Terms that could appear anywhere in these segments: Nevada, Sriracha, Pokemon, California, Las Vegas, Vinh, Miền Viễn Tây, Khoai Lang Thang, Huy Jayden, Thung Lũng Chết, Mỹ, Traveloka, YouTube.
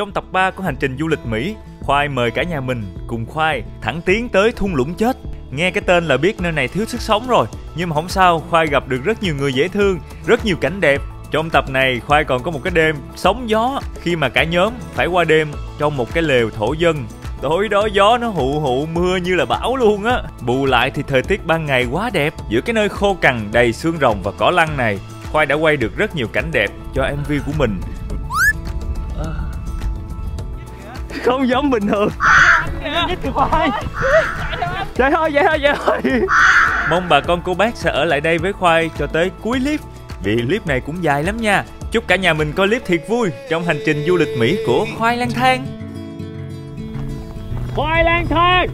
Trong tập 3 của hành trình du lịch Mỹ, Khoai mời cả nhà mình cùng Khoai thẳng tiến tới thung lũng chết. Nghe cái tên là biết nơi này thiếu sức sống rồi, nhưng mà không sao, Khoai gặp được rất nhiều người dễ thương, rất nhiều cảnh đẹp. Trong tập này, Khoai còn có một cái đêm sóng gió khi mà cả nhóm phải qua đêm trong một cái lều thổ dân. Tối đó gió nó hụ hụ mưa như là bão luôn á. Bù lại thì thời tiết ban ngày quá đẹp. Giữa cái nơi khô cằn đầy xương rồng và cỏ lăn này, Khoai đã quay được rất nhiều cảnh đẹp cho MV của mình. Không giống bình thường. Vậy thôi. Mong bà con cô bác sẽ ở lại đây với Khoai cho tới cuối clip, vì clip này cũng dài lắm nha. Chúc cả nhà mình coi clip thiệt vui trong hành trình du lịch Mỹ của Khoai Lang Thang. Khoai Lang Thang.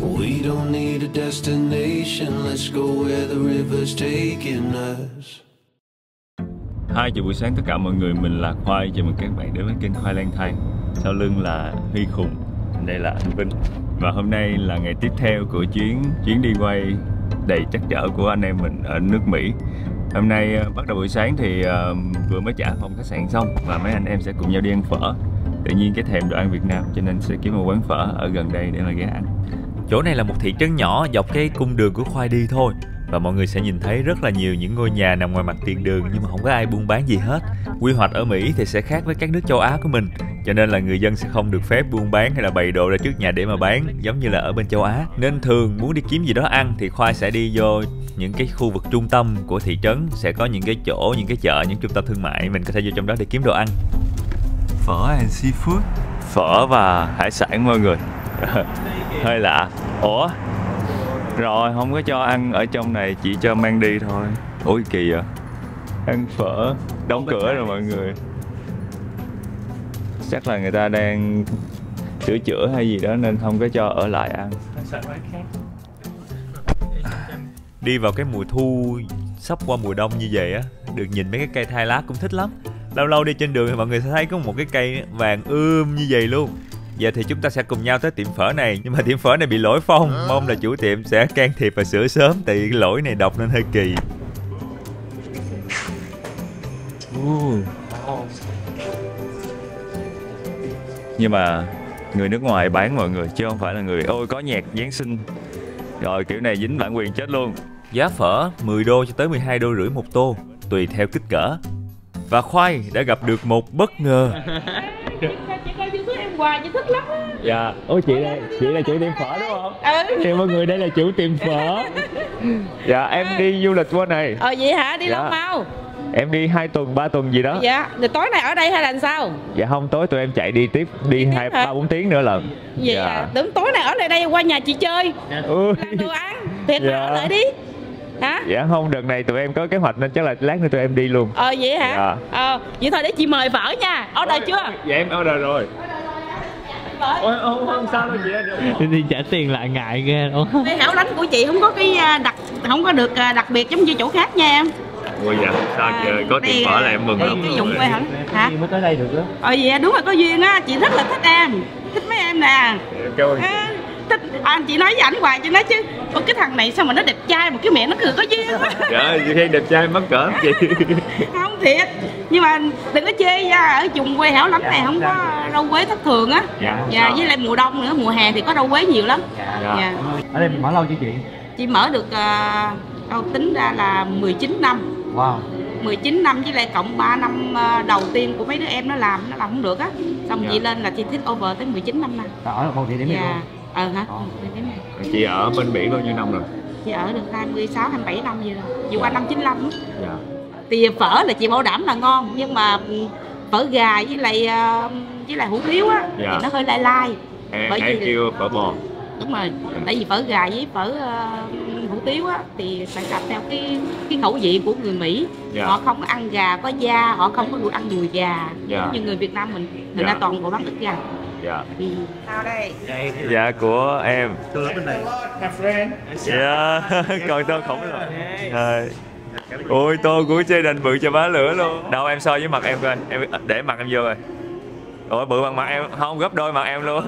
We don't need a destination, let's go where the river's taking us. 2 giờ buổi sáng tất cả mọi người, mình là Khoai, chào mừng các bạn đến với kênh Khoai Lang Thang. Sau lưng là Huy Khùng, đây là anh Vinh. Và hôm nay là ngày tiếp theo của chuyến đi quay đầy trắc trở của anh em mình ở nước Mỹ. Hôm nay bắt đầu buổi sáng thì vừa mới trả phòng khách sạn xong và mấy anh em sẽ cùng nhau đi ăn phở. Tự nhiên cái thèm đồ ăn Việt Nam cho nên sẽ kiếm một quán phở ở gần đây để mà ghé ăn. Chỗ này là một thị trấn nhỏ dọc cái cung đường của Khoai đi thôi. Và mọi người sẽ nhìn thấy rất là nhiều những ngôi nhà nằm ngoài mặt tiền đường nhưng mà không có ai buôn bán gì hết. Quy hoạch ở Mỹ thì sẽ khác với các nước châu Á của mình, cho nên là người dân sẽ không được phép buôn bán hay là bày đồ ra trước nhà để mà bán giống như là ở bên châu Á. Nên thường muốn đi kiếm gì đó ăn thì Khoai sẽ đi vô những cái khu vực trung tâm của thị trấn, sẽ có những cái chỗ, những cái chợ, những trung tâm thương mại, mình có thể vô trong đó để kiếm đồ ăn. Phở and seafood. Phở và hải sản mọi người. Hơi lạ. Ủa? Rồi, không có cho ăn ở trong này, chỉ cho mang đi thôi. Ôi kỳ vậy. Ăn phở, đóng cửa rồi mọi người. Chắc là người ta đang sửa chữa hay gì đó nên không có cho ở lại ăn. Đi vào cái mùa thu sắp qua mùa đông như vậy á, được nhìn mấy cái cây thai lá cũng thích lắm. Lâu lâu đi trên đường thì mọi người sẽ thấy có một cái cây vàng ươm như vậy luôn. Giờ thì chúng ta sẽ cùng nhau tới tiệm phở này, nhưng mà tiệm phở này bị lỗi phong, mong là chủ tiệm sẽ can thiệp và sửa sớm tại vì lỗi này đọc nên hơi kỳ. Nhưng mà người nước ngoài bán mọi người, chứ không phải là người ôi có nhạc Giáng sinh. Rồi kiểu này dính bản quyền chết luôn. Giá phở 10 đô cho tới 12 đô rưỡi một tô, tùy theo kích cỡ. Và Khoai đã gặp được một bất ngờ. Quà chị thích lắm á. Dạ. Ôi chị là chủ tiệm phở đúng không? Ừ. Thì mọi người đây là chủ tiệm phở. Dạ em đi du lịch qua này. Vậy hả? Đi dạ. Long Mau. Em đi 2 tuần 3 tuần gì đó. Dạ. Rồi tối nay ở đây hay là sao? Dạ không, tối tụi em chạy đi tiếp, đi 2-3-4 tiếng nữa lận. Dạ. Dạ. Tưởng tối nay ở lại đây qua nhà chị chơi. Ừ. Làm đồ ăn. Thiệt dạ. Ở lại đi. Hả? Dạ không, đợt này tụi em có kế hoạch nên chắc là lát nữa tụi em đi luôn. Vậy hả? Dạ. Vậy thôi để chị mời phở nha. Order chưa? Dạ em order rồi. Ôi không sao đâu chị ơi. Đi trả tiền lại ngại ghê luôn. Cái hảo đánh của chị không có cái đặc, không có được đặc biệt giống như chỗ khác nha em. Ôi dạ sao trời, có tiền phở là em mừng lắm. Cái dụng quê hả? Hả? Mới tới đây được đó. Dạ đúng rồi, có duyên á, chị rất là thích em. Thích mấy em nè. Thích chị nói với ảnh hoài, chị nói chứ cái thằng này sao mà nó đẹp trai mà cái miệng nó cười có duyên quá. Dạ, khi đẹp trai mắc cỡ chị. Không thiệt. Nhưng mà đừng có chê nha, ở vùng quê hẻo lánh này không có rau quế thất thường á. Dạ, với lại mùa đông nữa, mùa hè thì có rau quế nhiều lắm. Dạ. Ở đây mình mở lâu chưa chị? Chị mở được tính ra là 19 năm. Wow. 19 năm với lại cộng 3 năm đầu tiên của mấy đứa em nó làm không được á. Xong chị lên là chị thích over tới 19 năm nay. Ở là một địa điểm luôn. Hả? Chị ở bên Mỹ bao nhiêu năm rồi? Chị ở được 26, 27 năm gì rồi. Vừa qua năm 95 á. Dạ. Thì phở là chị bảo đảm là ngon, nhưng mà phở gà với lại hủ tiếu á thì nó hơi lai lai. Bởi vì kêu phở bò. Đúng rồi. Tại vì phở gà với phở hủ tiếu á thì phải cặp theo cái khẩu vị của người Mỹ. Họ không có ăn gà có da, họ không có được ăn đùi gà. Như người Việt Nam mình người ta toàn bộ bán ức gà. Dạ. Sao đây? Dạ của em. Tôi ở bên này. Dạ. Còn tôi không rồi. Ôi tô của Jayden bự cho má lửa luôn. Đâu em so với mặt em coi, em để mặt em vô rồi. Ôi bự bằng mặt em, không gấp đôi mặt em luôn.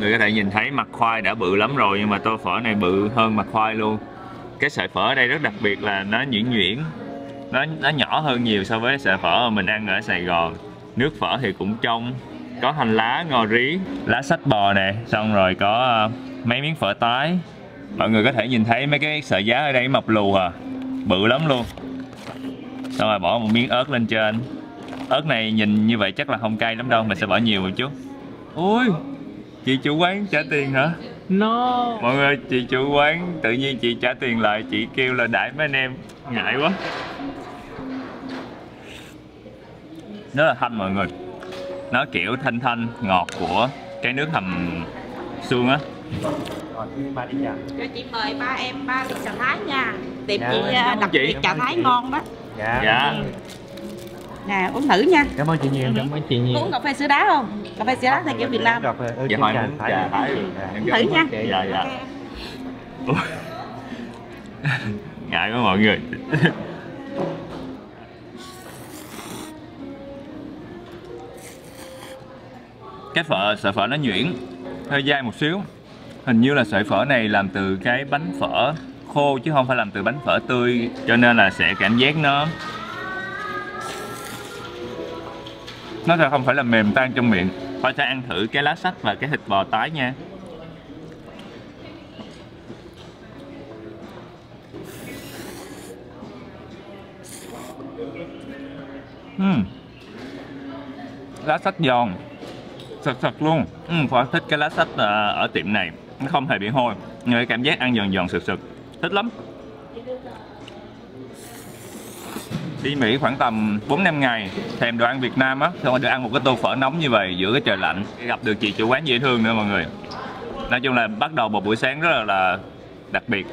Người có thể nhìn thấy mặt Khoai đã bự lắm rồi nhưng mà tô phở này bự hơn mặt Khoai luôn. Cái sợi phở ở đây rất đặc biệt là nó nhuyễn nhuyễn, Nó nhỏ hơn nhiều so với sợi phở mình ăn ở Sài Gòn. Nước phở thì cũng trong, có hành lá, ngò rí, lá sách bò nè, xong rồi có mấy miếng phở tái. Mọi người có thể nhìn thấy mấy cái sợi giá ở đây mập lù à, bự lắm luôn. Xong rồi bỏ một miếng ớt lên trên. Ớt này nhìn như vậy chắc là không cay lắm đâu, mình sẽ bỏ nhiều một chút. Ui, chị chủ quán trả tiền hả? No. Mọi người ơi, chị chủ quán tự nhiên chị trả tiền lại, chị kêu là đãi mấy anh em, ngại quá. Nó là thanh mọi người. Nó kiểu thanh thanh, ngọt của cái nước hầm xương á. Cho chị mời ba em 3 ly trà Thái nha. Tiệm chị đặc biệt trà Thái ngon đó. Dạ. Nè, uống thử nha. Cảm ơn chị nhiều, cảm ơn chị nhiều. Uống cà phê sữa đá không? Cà phê sữa đá theo kiểu Việt Nam. Dạ hỏi uống trà Thái được. Thử nha. Dạ dạ. Ngại quá mọi người. Cái sợi phở nó nhuyễn, hơi dai một xíu. Hình như là sợi phở này làm từ cái bánh phở khô chứ không phải làm từ bánh phở tươi, cho nên là sẽ cảm giác nó không phải là mềm tan trong miệng. Khoai sẽ ăn thử cái lá sách và cái thịt bò tái nha. Lá sách giòn sật sật luôn. Khoa thích cái lá sách ở tiệm này, nó không hề bị hôi, người cảm giác ăn giòn giòn sật sật, thích lắm. Đi Mỹ khoảng tầm 4-5 ngày thèm đồ ăn Việt Nam á, xong rồi được ăn một cái tô phở nóng như vậy giữa cái trời lạnh, gặp được chị chủ quán dễ thương nữa mọi người. Nói chung là bắt đầu một buổi sáng rất là đặc biệt.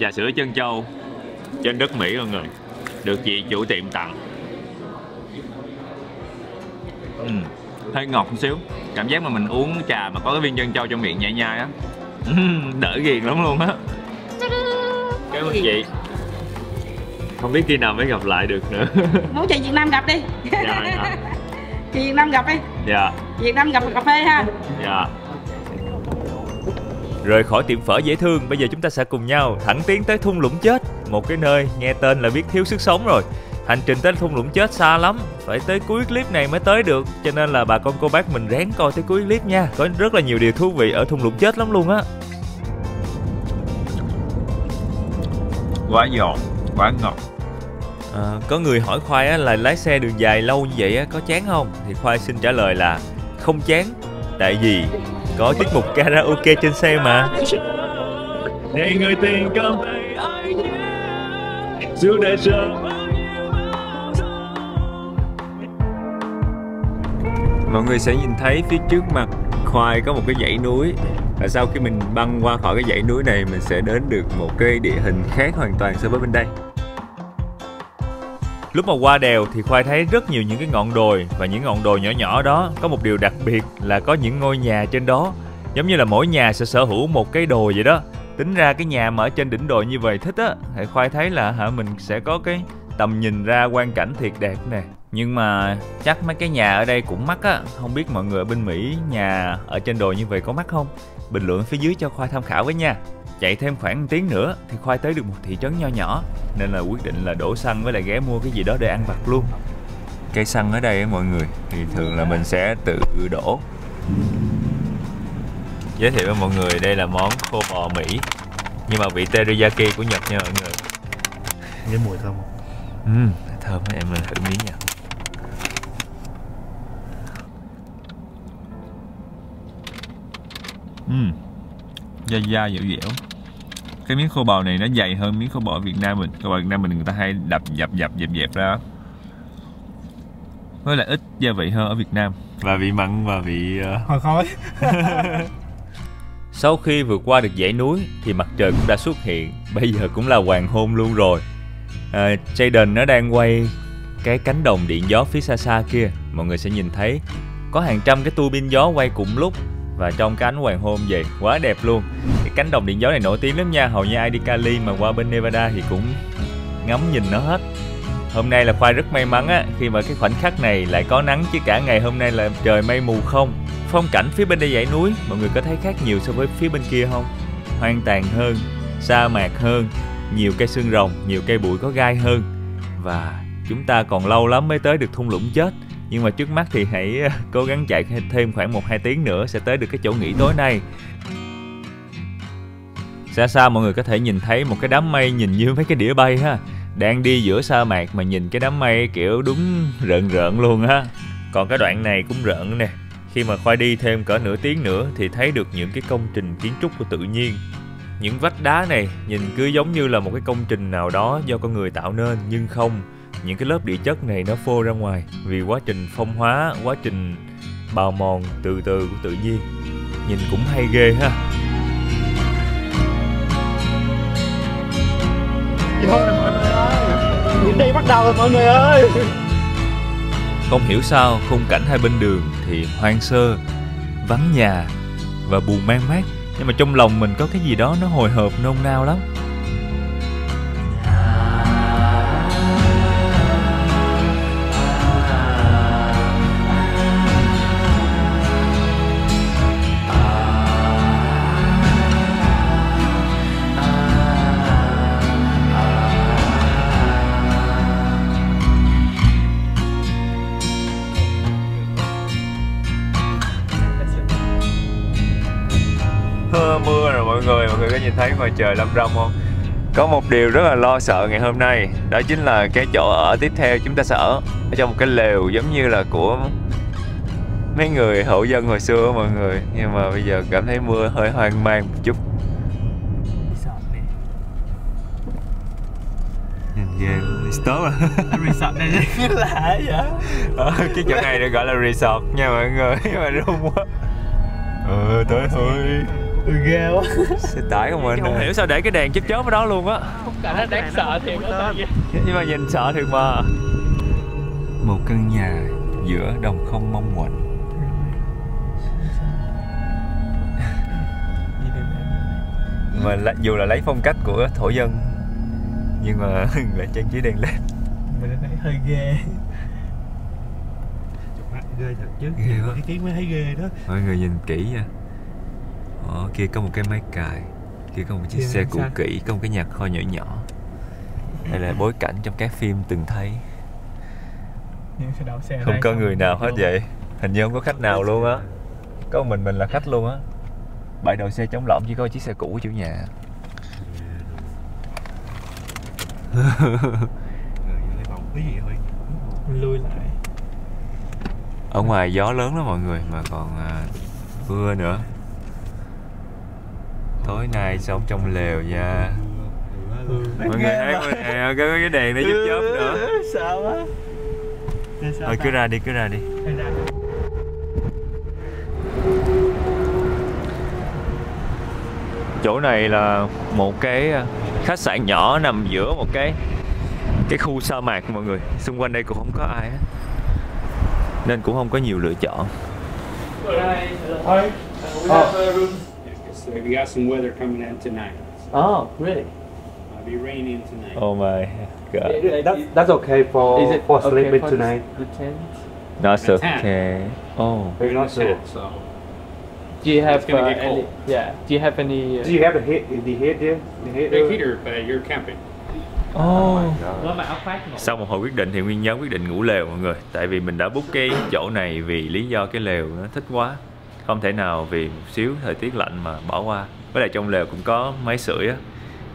Trà sữa trân châu trên đất Mỹ mọi người, được chị chủ tiệm tặng. Hơi ngọt một xíu, cảm giác mà mình uống trà mà có cái viên trân châu trong miệng nhai nhai á, đỡ ghiền lắm luôn á. Cảm ơn chị. Không biết khi nào mới gặp lại được nữa. Muốn chị Việt Nam gặp đi. Dạ. Chị Việt Nam gặp đi. Dạ. Việt Nam gặp cà phê ha. Dạ. Rời khỏi tiệm phở dễ thương, bây giờ chúng ta sẽ cùng nhau thẳng tiến tới Thung Lũng Chết, một cái nơi nghe tên là biết thiếu sức sống rồi. Hành trình tới Thung Lũng Chết xa lắm, phải tới cuối clip này mới tới được, cho nên là bà con cô bác mình ráng coi tới cuối clip nha. Có rất là nhiều điều thú vị ở Thung Lũng Chết lắm luôn á. Quá giòn, quá ngọt. Có người hỏi Khoai á, là lái xe đường dài lâu như vậy á, có chán không? Thì Khoai xin trả lời là không chán, tại vì có tiết mục karaoke trên xe mà. Này người tình cầm tay ai nhé, dù đã chờ. Mọi người sẽ nhìn thấy phía trước mặt Khoai có một cái dãy núi, và sau khi mình băng qua khỏi cái dãy núi này, mình sẽ đến được một cái địa hình khác hoàn toàn so với bên đây. Lúc mà qua đèo thì Khoai thấy rất nhiều những cái ngọn đồi, và những ngọn đồi nhỏ nhỏ đó có một điều đặc biệt là có những ngôi nhà trên đó, giống như là mỗi nhà sẽ sở hữu một cái đồi vậy đó. Tính ra cái nhà mà ở trên đỉnh đồi như vậy thích á, thì Khoai thấy là mình sẽ có cái tầm nhìn ra quang cảnh thiệt đẹp nè. Nhưng mà chắc mấy cái nhà ở đây cũng mắc á, không biết mọi người ở bên Mỹ nhà ở trên đồi như vậy có mắc không? Bình luận phía dưới cho Khoai tham khảo với nha. Chạy thêm khoảng 1 tiếng nữa thì Khoai tới được một thị trấn nho nhỏ, nên là quyết định là đổ xăng với lại ghé mua cái gì đó để ăn vặt luôn. Cây xăng ở đây á mọi người thì thường là mình sẽ tự đổ. Giới thiệu với mọi người đây là món khô bò Mỹ, nhưng mà vị teriyaki của Nhật nha mọi người. Nghe mùi thơm không? Thơm, em mình thử miếng nha. Dai dai dẻo dẻo. Cái miếng khô bò này nó dày hơn miếng khô bò ở Việt Nam mình. Khô bò Việt Nam mình người ta hay đập dẹp ra, với lại ít gia vị hơn ở Việt Nam, và vị mặn và vị hồi khói. Sau khi vượt qua được dãy núi thì mặt trời cũng đã xuất hiện. Bây giờ cũng là hoàng hôn luôn rồi. Jayden nó đang quay cái cánh đồng điện gió phía xa xa kia. Mọi người sẽ nhìn thấy có hàng trăm cái tua bin gió quay cùng lúc, và trong cái ánh hoàng hôn vậy quá đẹp luôn. Cái cánh đồng điện gió này nổi tiếng lắm nha, hầu như ai đi Cali mà qua bên Nevada thì cũng ngắm nhìn nó hết. Hôm nay là Khoai rất may mắn á, khi mà cái khoảnh khắc này lại có nắng, chứ cả ngày hôm nay là trời mây mù không. Phong cảnh phía bên đây dãy núi mọi người có thấy khác nhiều so với phía bên kia không? Hoang tàn hơn, sa mạc hơn, nhiều cây xương rồng, nhiều cây bụi có gai hơn. Và chúng ta còn lâu lắm mới tới được thung lũng chết. Nhưng mà trước mắt thì hãy cố gắng chạy thêm khoảng 1-2 tiếng nữa sẽ tới được cái chỗ nghỉ tối nay. Xa xa mọi người có thể nhìn thấy một cái đám mây nhìn như mấy cái đĩa bay ha. Đang đi giữa sa mạc mà nhìn cái đám mây kiểu đúng rợn rợn luôn ha. Còn cái đoạn này cũng rợn nè. Khi mà Khoai đi thêm cỡ nửa tiếng nữa thì thấy được những cái công trình kiến trúc của tự nhiên. Những vách đá này nhìn cứ giống như là một cái công trình nào đó do con người tạo nên, nhưng không. Những cái lớp địa chất này nó phô ra ngoài vì quá trình phong hóa, quá trình bào mòn từ từ của tự nhiên. Nhìn cũng hay ghê ha. Vô rồi mọi người ơi, đến đây bắt đầu rồi mọi người ơi. Không hiểu sao khung cảnh hai bên đường thì hoang sơ, vắng nhà và buồn man mác, nhưng mà trong lòng mình có cái gì đó nó hồi hộp nôn nao lắm. Mọi người có nhìn thấy ngoài trời lâm râm không? Có một điều rất là lo sợ ngày hôm nay, đó chính là cái chỗ ở tiếp theo chúng ta sẽ ở trong một cái lều giống như là của mấy người hậu dân hồi xưa mọi người. Nhưng mà bây giờ cảm thấy mưa hơi hoang mang một chút. Resort này rất lạ vậy. Cái chỗ này được gọi là resort nha mọi người. Nhưng mà rung quá. Tới thôi. Ghê quá. Sẽ tải của mình. Không hiểu sao để cái đèn chớp chớp ở đó luôn á. Không cảm thấy đáng sợ thiệt đó. Nhưng mà nhìn sợ thiệt mà. Một căn nhà giữa đồng không mong quạnh. Mà dù là lấy phong cách của thổ dân nhưng mà lại trang trí đèn led. Mình thấy hơi ghê. Ghê thật chứ. Ghê quá. Cái tiếng mới thấy ghê đó. Mọi người nhìn kỹ nha. Ở kia có một cái máy cài, kia có một chiếc xe cũ kỹ, có một cái nhà kho nhỏ nhỏ. Đây là bối cảnh trong các phim từng thấy. Không có người nào hết vậy. Hình như không có khách nào luôn á. Có mình là khách luôn á. Bãi đậu xe chống lộng chỉ có chiếc xe cũ của chủ nhà. Lui lại. Ở ngoài gió lớn lắm mọi người mà còn mưa nữa. Tối nay sống trong lều nha. Mọi người thấy cái đèn nó chớp chớp nữa. Sợ quá. Thôi cứ ra đi, cứ ra đi. Chỗ này là một cái khách sạn nhỏ nằm giữa một cái khu sa mạc mọi người. Xung quanh đây cũng không có ai hết, nên cũng không có nhiều lựa chọn. So we got some weather coming in tonight. Oh, really? It'll be raining tonight. Oh my God. That's okay for sleeping okay tonight. The tent? No, it's okay. Oh. We're not sure. So. Do you have any? Yeah. Do you have any? Do you have a heat? The heat there? The heater, but you're camping. Oh. Sau một hồi quyết định thì nguyên nhóm quyết định ngủ lều mọi người. Tại vì mình đã book cái chỗ này vì lý do cái lều nó thích quá. Không thể nào vì một xíu thời tiết lạnh mà bỏ qua. Với lại trong lều cũng có máy sưởi á,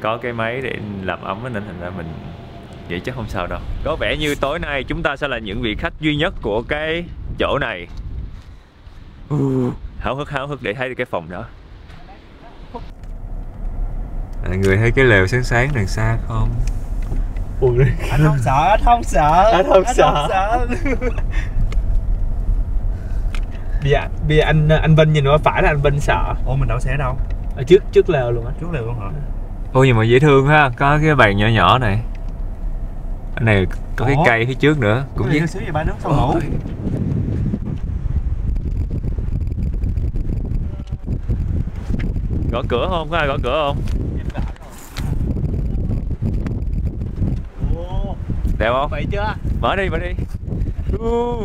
có cái máy để làm ấm nên thành ra mình nghĩ chắc không sao đâu. Có vẻ như tối nay chúng ta sẽ là những vị khách duy nhất của cái chỗ này. Háo hức để thấy được cái phòng đó. Mọi người thấy cái lều sáng sáng đằng xa không? Anh không sợ, anh không sợ. Bây giờ anh Vinh nhìn nó phải là anh Vinh sợ. Ủa mình đậu xe đâu? Ở trước lều luôn á. Trước lều luôn hả? Ôi nhưng mà dễ thương ha, có cái bàn nhỏ nhỏ này. Ở này có cái cây phía trước nữa. Cũng dễ xíu về ba nước xong ngủ. Gõ cửa không? Có ai gõ cửa không? Đẹp không? Vậy chưa? Mở đi, mở đi. Vô,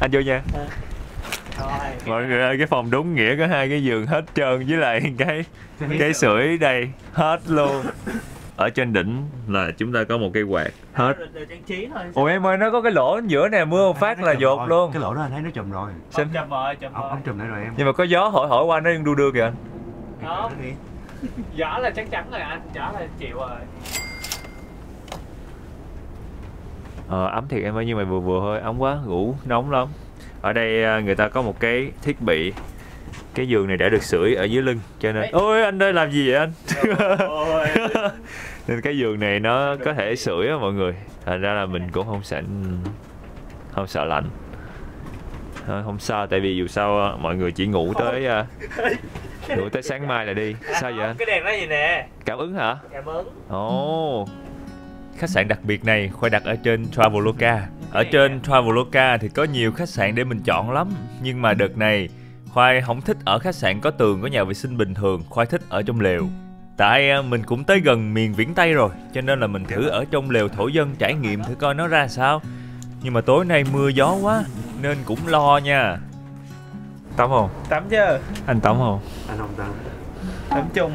anh vô nha. Mọi người ơi, cái phòng đúng nghĩa có hai cái giường hết trơn với lại cái sưởi đây hết luôn. Ở trên đỉnh là chúng ta có một cây quạt hết. Ôi em ơi, nó có cái lỗ giữa nè, mưa một phát là dột rồi luôn. Cái lỗ đó anh thấy nó chùm rồi. Ông chùm rồi, chùm rồi. Ông chùm lại rồi em. Nhưng mà có gió hỏi qua nó đu đưa kìa anh. Không, gió là chắc chắn rồi anh, gió là chịu rồi. Ấm thiệt em ơi, nhưng mà vừa vừa thôi, ấm quá, ngủ nóng lắm. Ở đây người ta có một cái thiết bị, cái giường này đã được sưởi ở dưới lưng cho nên... Ôi anh ơi, làm gì vậy anh? Nên cái giường này nó có thể sưởi á mọi người. Thành ra là mình cũng không sợ lạnh. Không sao, tại vì dù sao mọi người chỉ ngủ tới sáng mai là đi. Sao vậy anh? Cái đèn đó gì nè? Cảm ứng hả? Cảm ứng. Ồ. Khách sạn đặc biệt này Khoai đặt ở trên Traveloka. Ở trên Traveloka thì có nhiều khách sạn để mình chọn lắm. Nhưng mà đợt này Khoai không thích ở khách sạn có tường, có nhà vệ sinh bình thường. Khoai thích ở trong lều. Tại mình cũng tới gần miền Viễn Tây rồi, cho nên là mình thử ở trong lều thổ dân, trải nghiệm thử coi nó ra sao. Nhưng mà tối nay mưa gió quá nên cũng lo nha. Tắm không? Tắm chứ. Anh tắm không? Anh không tắm. Tắm chung.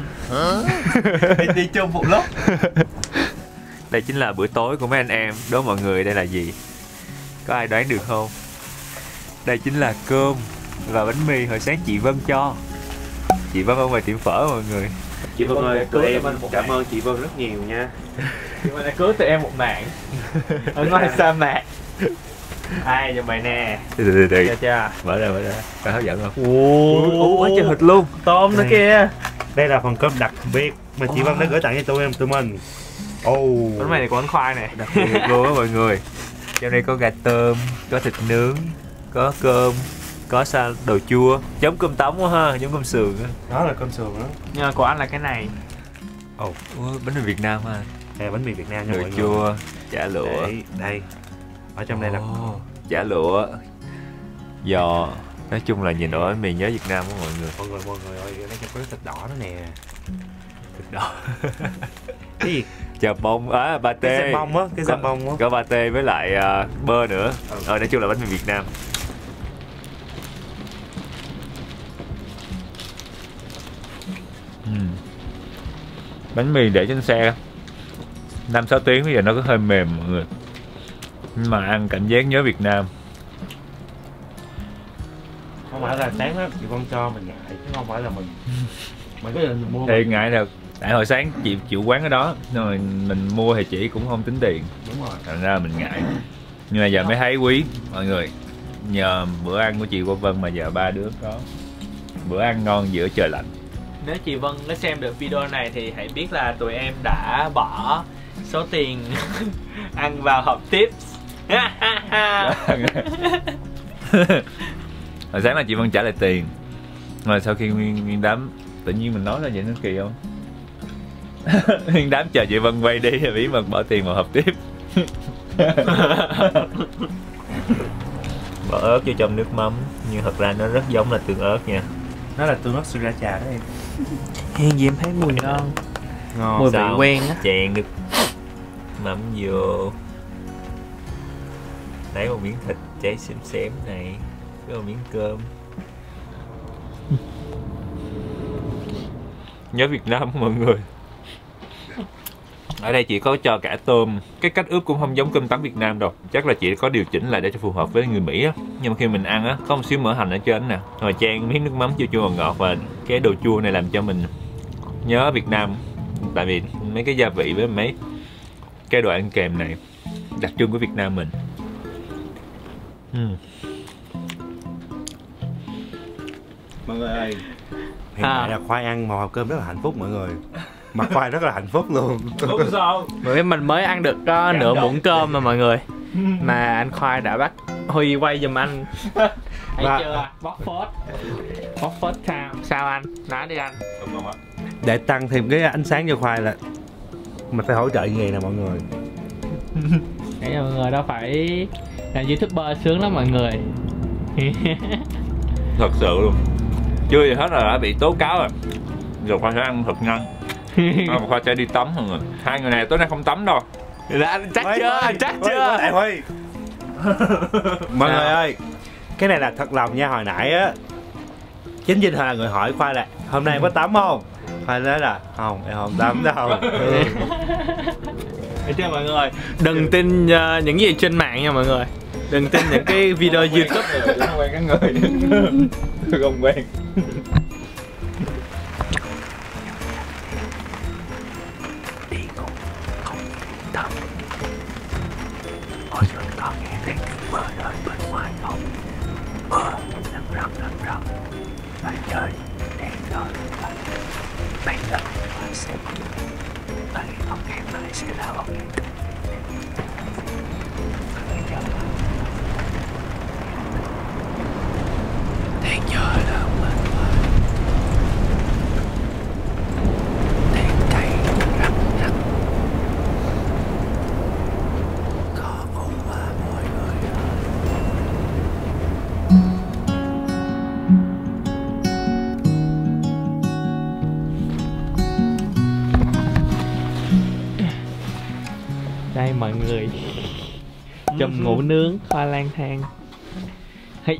Đi chung một lúc. Đây chính là bữa tối của mấy anh em. Đố mọi người đây là gì? Có ai đoán được không? Đây chính là cơm và bánh mì hồi sáng chị Vân cho. Chị Vân ở ngoài tiệm phở mọi người. Chị Vân ơi, tụi em cảm ơn chị Vân rất nhiều nha. Chị Vân đã cứu tụi em một mạng ở ngoài sa mạc. Ai cho mày nè. Mở ra. Có hấp dẫn không? Ủa quá trời thịt luôn. Tôm nữa kia. Đây là phần cơm đặc biệt mà chị Vân đã gửi tặng cho tụi mình. Bánh mì này của anh Khoai nè. Đặc biệt luôn á mọi người. Trong đây có gà tôm, có thịt nướng, có cơm, có đồ chua, giống cơm tấm quá ha, giống cơm sườn á. Đó là cơm sườn đó. Nhưng mà của anh là cái này. Bánh mì Việt Nam ha. Đây bánh mì Việt Nam nha mọi người. Đồ chua, chả lụa. Đây. Ở trong đây là chả lụa, giò. Nói chung là nhìn ở miền nhớ Việt Nam của mọi người. Mọi người ơi, nó có thịt đỏ đó nè. Thịt đỏ. Cái gì? Chà bông á, ba tê. Cái bông á, cái bông á. Có ba tê với lại bơ nữa. Nói chung là bánh mì Việt Nam. Bánh mì để trên xe 5-6 tiếng bây giờ nó có hơi mềm mọi người. Nhưng mà ăn cảm giác nhớ Việt Nam. Không phải là sáng đó chị Vân cho mình ngại, chứ không phải là mình có thể mua. Thì ngại thật. Tại hồi sáng chị chịu quán ở đó, rồi mình mua thì chị cũng không tính tiền. Đúng rồi. Thành ra mình ngại. Nhưng mà giờ mới thấy quý mọi người. Nhờ bữa ăn của chị Vân mà giờ ba đứa có bữa ăn ngon giữa trời lạnh. Nếu chị Vân đã xem được video này thì hãy biết là tụi em đã bỏ số tiền ăn vào hộp tips. Hồi sáng là chị Vân trả lại tiền. Rồi sau khi Nguyên Đám, tự nhiên mình nói ra vậy nó kỳ không? Nguyên Đám chờ chị Vân quay đi thì bí mật bỏ tiền vào hộp tiếp. Bỏ ớt vô trong nước mắm, nhưng thật ra nó rất giống là tương ớt nha. Nó là tương ớt sriracha đó em. Hèn gì em thấy mùi ngon. Ngon. Mùi vị quen á. Chèn được mắm vô. Lấy một miếng thịt cháy xém xém này, với một miếng cơm. Nhớ Việt Nam mọi người. Ở đây chị có cho cả tôm. Cái cách ướp cũng không giống cơm tấm Việt Nam đâu. Chắc là chị có điều chỉnh lại để cho phù hợp với người Mỹ á. Nhưng mà khi mình ăn á, có một xíu mỡ hành ở trên nè. Rồi chan miếng nước mắm chua chua ngọt. Và cái đồ chua này làm cho mình nhớ Việt Nam. Tại vì mấy cái gia vị với mấy cái đồ ăn kèm này đặc trưng của Việt Nam mình. Mọi người ơi, hiện tại là Khoai ăn một hộp cơm rất là hạnh phúc mọi người. Mà Khoai rất là hạnh phúc luôn. Đúng sao? Mình mới ăn được nửa muỗng cơm mà mọi người. Mà anh Khoai đã bắt Huy quay giùm anh. Anh chưa? Bóc phốt sao? Sao anh? Nói đi anh. Để tăng thêm cái ánh sáng cho Khoai là mình phải hỗ trợ nghề nè mọi người. Để mọi người đó phải làm YouTuber sướng lắm mọi người. Thật sự luôn. Chưa gì hết là đã bị tố cáo rồi. Giờ Khoai sẽ ăn thật nhanh. Khoai sẽ đi tắm mọi người. Hai người này tối nay không tắm đâu. Chắc chưa? Chắc chưa? Mọi người ơi, Cái này là thật lòng nha, hồi nãy á chính Vinh là người hỏi Khoai là hôm nay có tắm không? Khoai nói là không, em không tắm đâu. Thế mọi người đừng tin những gì trên mạng nha mọi người. Đừng tin những cái video YouTube. Không quen các người. Tôi không quen. Chùm ngủ nướng khoai lang thang. Hey.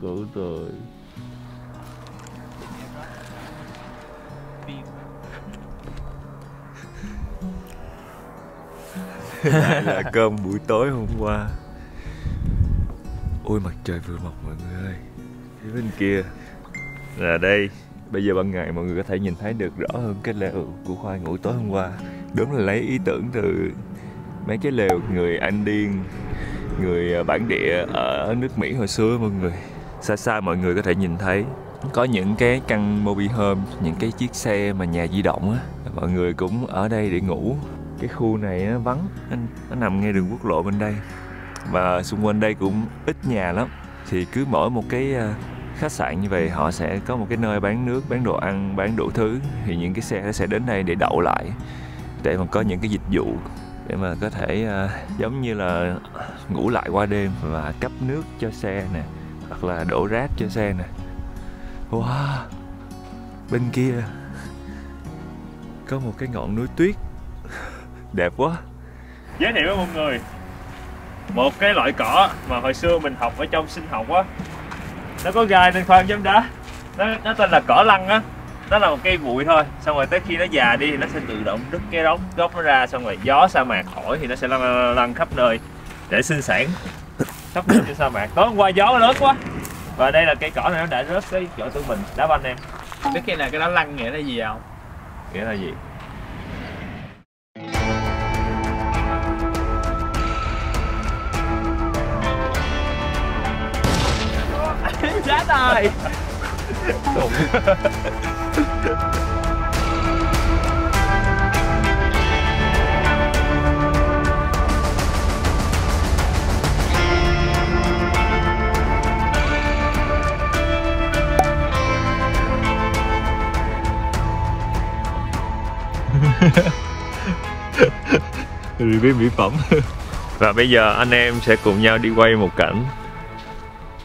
Cứu tôi. Lại là cơm buổi tối hôm qua. Ôi mặt trời vừa mọc mọi người ơi. Phía bên kia là đây. Bây giờ ban ngày mọi người có thể nhìn thấy được rõ hơn cái lều của Khoai ngủ tối hôm qua. Đúng là lấy ý tưởng từ mấy cái lều người Anh Điên, người bản địa ở nước Mỹ hồi xưa mọi người. Xa xa mọi người có thể nhìn thấy có những cái căn mobile home, những cái chiếc xe mà nhà di động á. Mọi người cũng ở đây để ngủ. Cái khu này nó vắng, nó nằm ngay đường quốc lộ bên đây. Và xung quanh đây cũng ít nhà lắm. Thì cứ mỗi một cái khách sạn như vậy họ sẽ có một cái nơi bán nước, bán đồ ăn, bán đủ thứ. Thì những cái xe nó sẽ đến đây để đậu lại, để mà có những cái dịch vụ để mà có thể giống như là ngủ lại qua đêm và cấp nước cho xe nè, hoặc là đổ rác cho xe nè. Wow, bên kia có một cái ngọn núi tuyết đẹp quá. Giới thiệu với mọi người một cái loại cỏ mà hồi xưa mình học ở trong sinh học á, nó có gai nên Khoan dám đá. Nó tên là cỏ lăng á. Nó là một cây bụi thôi, xong rồi tới khi nó già đi thì nó sẽ tự động đứt cái gốc nó ra, xong rồi gió sa mạc thổi thì nó sẽ lăn khắp nơi để sinh sản khắp nơi trên sa mạc. Tối hôm qua gió lớn quá và đây là cây cỏ này nó đã rớt cái chỗ tụi mình. Đá banh em biết cái này, cái đá lăn nghĩa là gì không? Nghĩa là gì? Giá tài. Review mỹ phẩm. Và bây giờ anh em sẽ cùng nhau đi quay một cảnh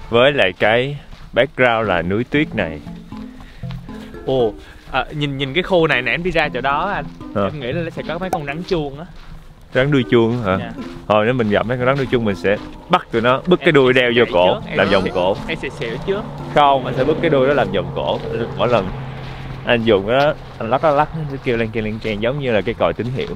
với lại cái background là núi tuyết này. Ồ, nhìn cái khu này nè, em đi ra chỗ đó anh. Em nghĩ là sẽ có mấy con rắn chuông á. Rắn đuôi chuông hả? Yeah. Hồi nếu mình gặp mấy con rắn đuôi chuông mình sẽ bắt tụi nó, bứt cái đuôi đeo vô cổ, làm vòng cổ. Em sẽ xỉu trước. Không, anh sẽ bứt cái đuôi đó làm vòng cổ. Mỗi lần anh dùng đó, anh lắc nó sẽ kêu lên keng giống như là cái còi tín hiệu.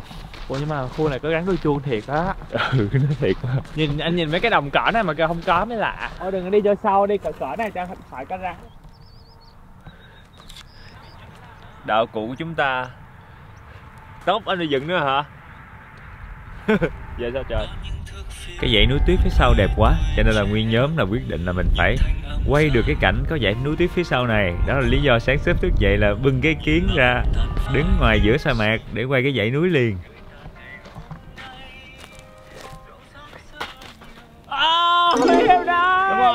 Ủa nhưng mà khu này có rắn đuôi chuông thiệt á. Ừ, nó thiệt quá. Nhìn anh nhìn mấy cái đồng cỏ này mà kêu không có mới lạ. Ôi đừng có đi vô sâu đi, cỏ này chẳng phải có rắn. Đạo cụ của chúng ta. Tóc anh đi dựng nữa hả? Vậy sao trời. Cái dãy núi tuyết phía sau đẹp quá, cho nên là nguyên nhóm là quyết định là mình phải quay được cái cảnh có dãy núi tuyết phía sau này. Đó là lý do sáng sớm thức dậy là bưng cái kiến ra, đứng ngoài giữa sa mạc để quay cái dãy núi liền.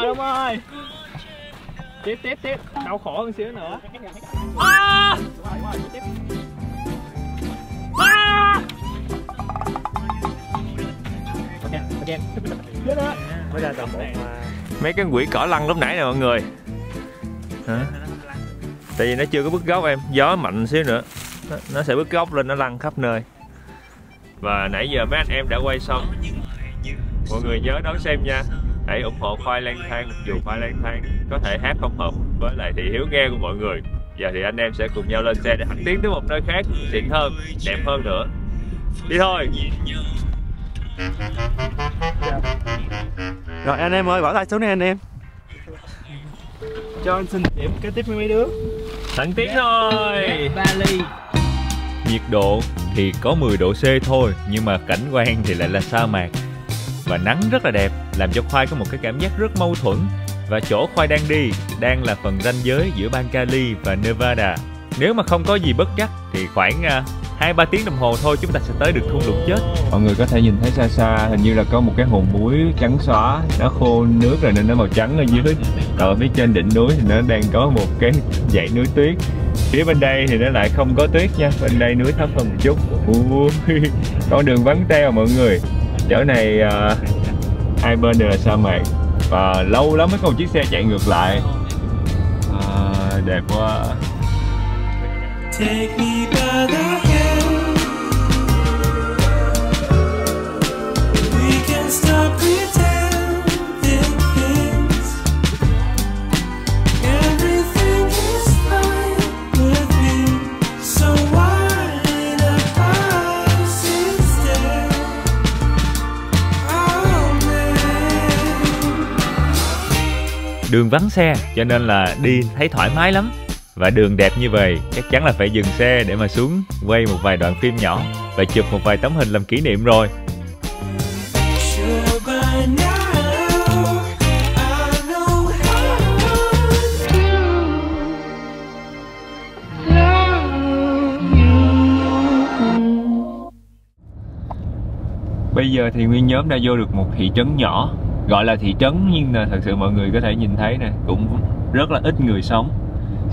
Đúng rồi. Tiếp, đau khổ hơn xíu nữa. Mấy cái quỷ cỏ lăn lúc nãy nè mọi người. Hả? Tại vì nó chưa có bứt gốc em, gió mạnh xíu nữa nó sẽ bứt gốc lên, nó lăn khắp nơi. Và nãy giờ mấy anh em đã quay xong Mọi người nhớ đón xem nha. Hãy ủng hộ Khoai Lang Thang, dù Khoai Lang Thang có thể hát không hợp với lại thị hiếu nghe của mọi người. Giờ thì anh em sẽ cùng nhau lên xe để hành tiến tới một nơi khác xịn hơn, đẹp hơn nữa. Đi thôi. Rồi anh em ơi, bỏ tay xuống đây anh em. Cho anh xin điểm cái tiếp với mấy đứa. Sẵn tiếng thôi. Nhiệt độ thì có 10 độ C thôi, nhưng mà cảnh quan thì lại là sa mạc và nắng rất là đẹp, làm cho Khoai có một cái cảm giác rất mâu thuẫn. Và chỗ Khoai đang đi đang là phần ranh giới giữa bang Cali và Nevada. Nếu mà không có gì bất trắc thì khoảng 2-3 tiếng đồng hồ thôi chúng ta sẽ tới được thung lũng chết. Mọi người có thể nhìn thấy xa xa hình như là có một cái hòn muối trắng xóa, nó khô nước rồi nên nó màu trắng ở dưới. Ở phía trên đỉnh núi thì nó đang có một cái dãy núi tuyết. Phía bên đây thì nó lại không có tuyết nha, bên đây núi thấp hơn một chút. Con đường vắng teo mọi người. Chỗ này hai bên đều là sa mạc và lâu lắm mới có một chiếc xe chạy ngược lại. Đẹp quá. Đường vắng xe cho nên là đi thấy thoải mái lắm. Và đường đẹp như vậy chắc chắn là phải dừng xe để mà xuống quay một vài đoạn phim nhỏ và chụp một vài tấm hình làm kỷ niệm rồi. Bây giờ thì nguyên nhóm đã vô được một thị trấn nhỏ, gọi là thị trấn nhưng là thật sự mọi người có thể nhìn thấy nè, cũng rất là ít người sống.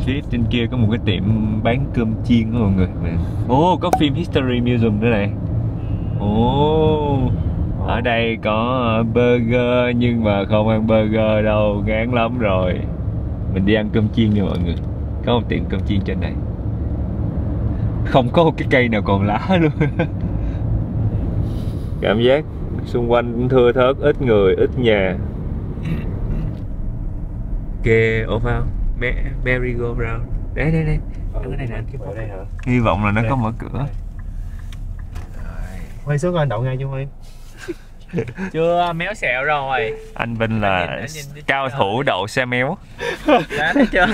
Phía trên kia có một cái tiệm bán cơm chiên của mọi người. Có phim History Museum nữa này. Ở đây có burger nhưng mà không ăn burger đâu, ngán lắm rồi. Mình đi ăn cơm chiên nha mọi người. Có một tiệm cơm chiên trên này. Không có một cái cây nào còn lá luôn. Cảm giác xung quanh thưa thớt, ít người, ít nhà. Kê ổ phao Merry Go Round. Đấy, đây, đây. Cái này nè. Hy vọng là nó có mở cửa. Quay xuống coi anh đậu ngay chưa Huy? Chưa, méo xẹo rồi. Anh Vinh là cao thủ đậu xe méo. Đã thấy chưa?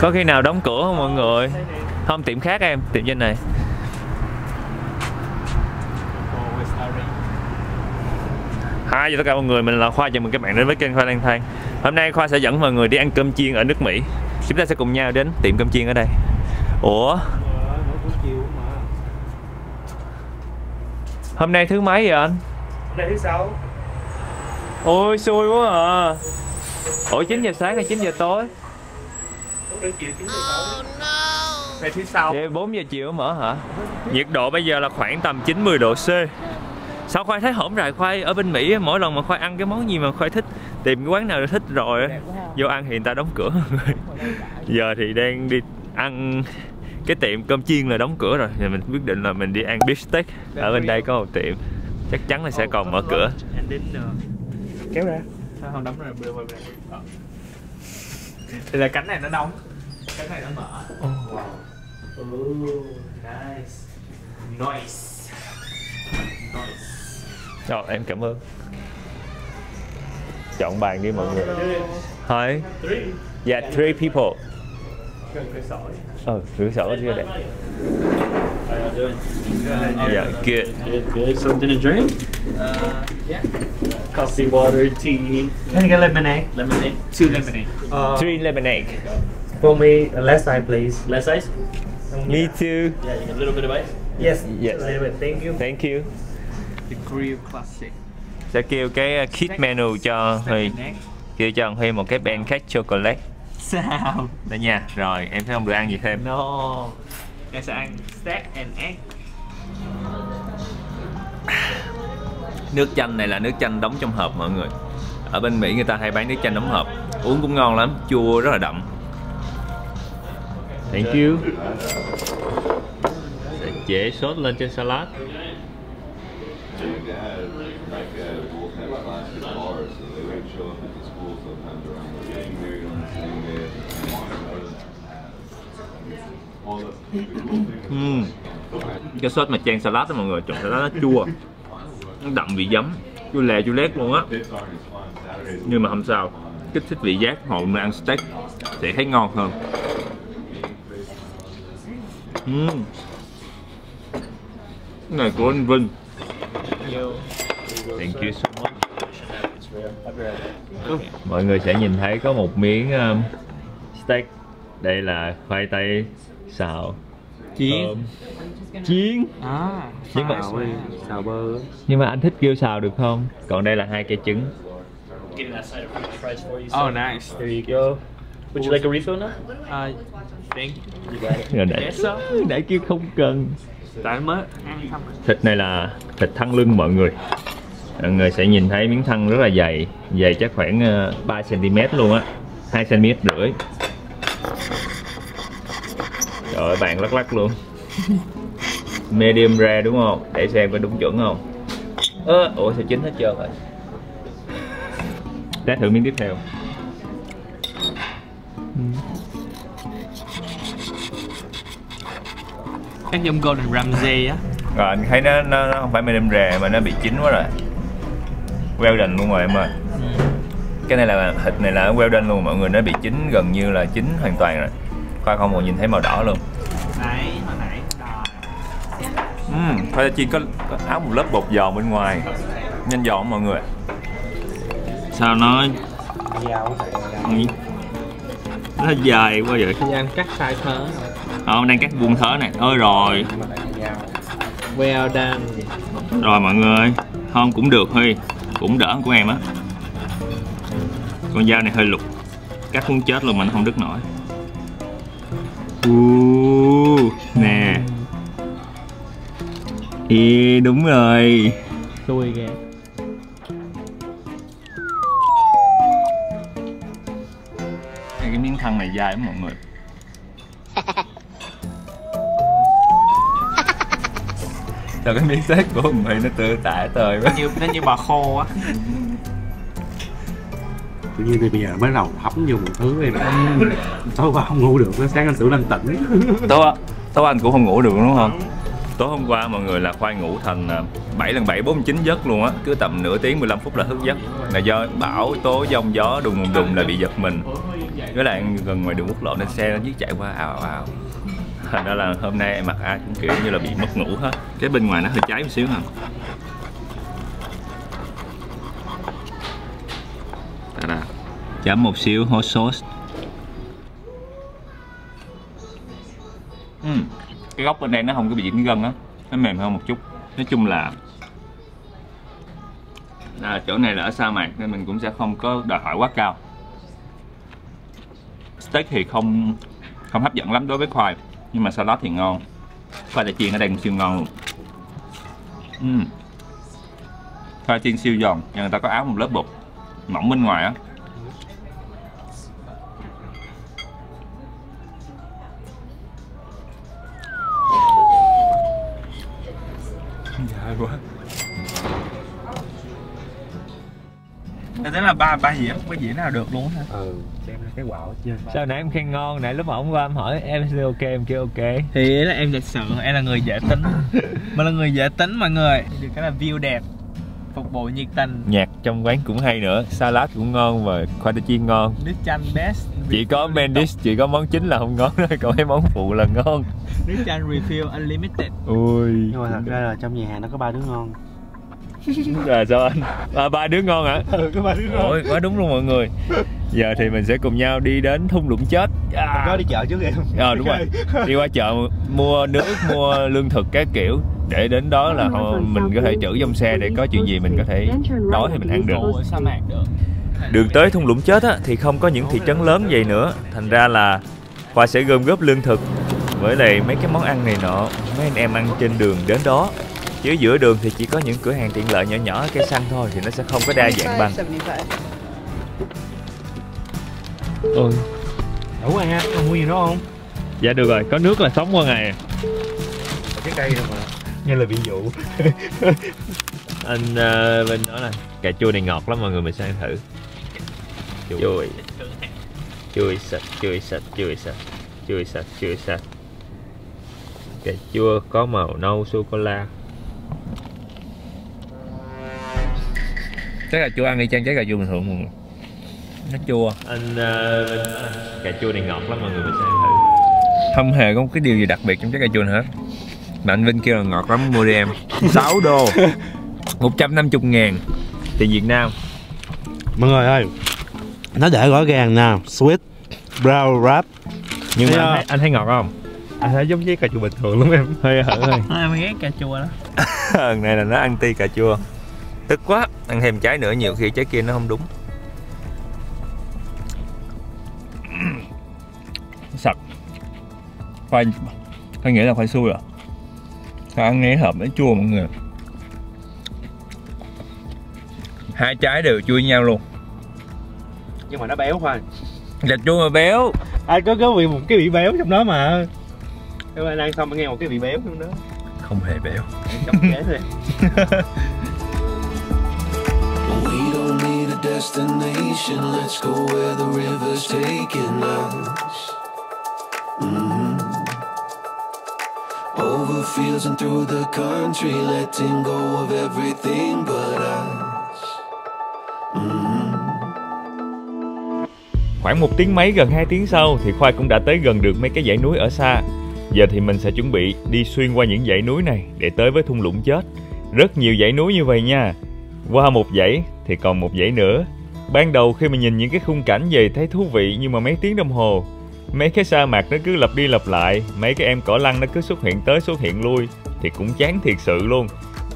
Có khi nào đóng cửa không mọi người? Không, tiệm khác em, tiệm trên này. Hi, chào tất cả mọi người, mình là Khoa, chào mừng các bạn đến với kênh Khoai Lang Thang. Hôm nay Khoa sẽ dẫn mọi người đi ăn cơm chiên ở nước Mỹ. Chúng ta sẽ cùng nhau đến tiệm cơm chiên ở đây. Hôm nay thứ mấy vậy anh? Hôm nay thứ 6. Ôi xui quá à. 9 giờ sáng hay 9 giờ tối? 4 giờ chiều mở hả? Nhiệt độ bây giờ là khoảng tầm 90 độ C. Sao Khoai thấy hổm rày? Khoai ở bên Mỹ mỗi lần mà Khoai ăn cái món gì mà Khoai thích, tìm cái quán nào là thích rồi vô ăn thì người ta đóng cửa. Giờ thì đang đi ăn cái tiệm cơm chiên là đóng cửa rồi, thì mình quyết định là mình đi ăn beef steak. Ở bên đây có một tiệm chắc chắn là sẽ còn mở cửa. Kéo ra. Sao không đóng rồi? Thì là cánh này nó đóng, cánh này nó mở. Nice. Rồi, em cảm ơn. Chọn bàn đi mọi người. Hi. Yeah, 3 people. Rửa sổ chưa đẹp. Yeah, good. Good. Something to drink? Yeah. Coffee, water, tea. Can I get lemonade? Lemonade. 2 lemonade. 3 lemonade. For me, less ice, please. Less ice? Me too. Yeah, you get a little bit of ice. Yes. Yes. Thank you. Thank you. The Korean classic. Sẽ kêu cái kit menu cho Huy, kêu cho Huy một cái pancake chocolate. Sao? Đây nha. Rồi em sẽ không được ăn gì thêm. No. Em sẽ ăn steak and egg. Nước chanh này là nước chanh đóng trong hộp mọi người. Ở bên Mỹ người ta hay bán nước chanh đóng hộp. Uống cũng ngon lắm, chua rất là đậm. Thank you. Sẽ dễ sốt lên trên salad. my dad worked at classic bars, so they would show up at the school sometimes around the getting married on the same day as the family. Cái sốt mà chan salad đó mọi người, trộn salad nó chua, nó đậm vị giấm, chua lè chua lét luôn á. Nhưng mà không sao, kích thích vị giác, hồi mình ăn steak sẽ thấy ngon hơn. Cái này của anh Vinh. Thank you so much. Mọi người sẽ nhìn thấy có một miếng steak. Đây là khoai tây xào chiên. Chiên à, nhưng mà xào bơ. Nhưng mà anh thích kêu xào được không? Còn đây là hai cây trứng. Oh nice. There you go. Would you like a refill now? Thank you. Nãy kêu không cần. Tại mới ăn xong. Thịt này là thịt thăn lưng mọi người. Mọi người sẽ nhìn thấy miếng thăn rất là dày. Dày chắc khoảng 3 cm luôn á, 2,5 cm. Trời ơi, bạn lắc lắc luôn. Medium rare đúng không? Để xem có đúng chuẩn không. Ủa sao chín hết trơn rồi. Đã thử miếng tiếp theo. Ăn giống Golden Ramsay á. Rồi anh thấy nó không phải medium rare mà nó bị chín quá rồi. Golden luôn rồi em ơi. Cái này là thịt này là golden luôn mọi người, nó bị chín gần như là chín hoàn toàn rồi. Khoai không còn nhìn thấy màu đỏ luôn. Đấy, hồi nãy. Khoai chiên có áo một lớp bột giòn bên ngoài. Nhanh giòn mọi người. Sao nó nó dài quá vậy? Anh cắt sai thớ. Đang cắt vuông thớ này. Thôi rồi. Well done. Rồi mọi người. Không cũng được Huy. Cũng đỡ hơn của em á. Con dao này hơi lục. Cắt muốn chết luôn mà nó không đứt nổi. Nè. Ê đúng rồi. Xui kìa. Cái miếng thăn này dài lắm mọi người. Sao cái miếng steak của mình nó tươi tả tơi quá. Nó như bò khô á. Tự nhiên thì bây giờ mới đầu thấm vô một thứ này nữa. Tối qua không ngủ được, sáng anh tưởng đang tỉnh. Tối anh cũng không ngủ được đúng không? Tối hôm qua mọi người là Khoai ngủ thành 7 lần 7, 49 giấc luôn á. Cứ tầm nửa tiếng 15 phút là thức giấc. Là do bão, tố, giông, gió, đùng là bị giật mình. Với lại gần ngoài đường quốc lộ nên xe nó giết chạy qua ào ào. Thành ra là hôm nay em mặc ai cũng kiểu như là bị mất ngủ hết. Cái bên ngoài nó hơi cháy một xíu hả? Chấm một xíu hot sauce. Cái góc bên đây nó không có bị dính gân á, nó mềm hơn một chút. Nói chung là chỗ này là ở sa mạc nên mình cũng sẽ không có đòi hỏi quá cao. Steak thì không hấp dẫn lắm đối với Khoai, nhưng mà salad thì ngon. Khoai tây chiên ở đây cũng siêu ngon luôn. Khoai chiên siêu giòn, nhưng người ta có áo một lớp bột mỏng bên ngoài á. Thế là ba dĩa, không có dĩa nào được luôn hả? Xem cái quạo chưa. Sao nãy em khen ngon, nãy lúc ổng qua em hỏi em sẽ ok, em kêu ok. Thì ý là em thật sự, em là người dễ tính. Mình là người dễ tính mọi người. Được cái là view đẹp, phục vụ nhiệt tình. Nhạc trong quán cũng hay nữa, salad cũng ngon và khoai tây chiên ngon. Nước chanh best. Chỉ có main dish, chỉ có món chính là không ngon thôi, còn mấy món phụ là ngon. Nước chanh refill unlimited. Ui. Nhưng mà thật ra là trong nhà hàng nó có 3 đứa ngon. Rồi sao anh? 3 đứa ngon hả? Có 3 đứa ngon. Ôi, quá đúng luôn mọi người. Giờ thì mình sẽ cùng nhau đi đến Thung Lũng Chết. Có đi chợ trước em. Đúng rồi. Đi qua chợ mua nước, mua lương thực các kiểu. Để đến đó là mình có thể trữ trong xe để có chuyện gì mình có thể đói thì mình ăn được. Đường tới Thung Lũng Chết á, thì không có những thị trấn lớn vậy nữa. Thành ra là Khoa sẽ gom góp lương thực với lại mấy cái món ăn này nọ. Mấy anh em ăn trên đường đến đó. Chứ giữa đường thì chỉ có những cửa hàng tiện lợi nhỏ nhỏ ở cây xanh thôi, thì nó sẽ không có đa dạng bằng. Đủ ăn ha, còn nguyên đó không? Dạ được rồi, có nước là sống qua ngày. Cái cây rồi mà. Như là bị dụ. Anh Vinh nói là cà chua này ngọt lắm mọi người, mình sẽ ăn thử. Chuối sạch. Cà chua có màu nâu sô-cô-la. Trái cà chua ăn y chang trái cà chua bình thường. Nó chua. Anh cà chua này ngọt lắm mọi người, mình sẽ ăn thử. Không hề có một cái điều gì đặc biệt trong trái cà chua này hết. Mà anh Vinh kêu là ngọt lắm, mua đi em. 6 đô 150.000 tiền Việt Nam. Mọi người ơi, nó để gói gàng nào, sweet brown wrap. Nhưng mà anh thấy ngọt không? Anh thấy giống với cà chua bình thường lắm em. Hơi hở thôi. Em ghét cà chua đó. Lần này là nó anti cà chua. Tức quá, ăn thêm trái nữa nhiều khi trái kia nó không đúng. Sặc. Khoai nghĩ là khoai xui rồi. Khoai ăn nghe hợp với chua mọi người. Hai trái đều chua với nhau luôn. Nhưng mà nó béo thôi. Cà chua mà béo. Anh có vị một cái vị béo trong đó mà. Nếu anh ăn xong anh nghe một cái vị béo trong đó. Không hề béo. Trong ghế thôi. Over fields and through the country, letting go of everything but us. Khoảng 1 tiếng mấy, gần 2 tiếng sau thì Khoai cũng đã tới gần được mấy cái dãy núi ở xa. Giờ thì mình sẽ chuẩn bị đi xuyên qua những dãy núi này để tới với thung lũng chết. Rất nhiều dãy núi như vậy nha. Qua một dãy thì còn một dãy nữa. Ban đầu khi mình nhìn những cái khung cảnh về thấy thú vị, nhưng mà mấy tiếng đồng hồ, mấy cái sa mạc nó cứ lặp đi lặp lại, mấy cái em cỏ lăn nó cứ xuất hiện tới xuất hiện lui thì cũng chán thiệt sự luôn.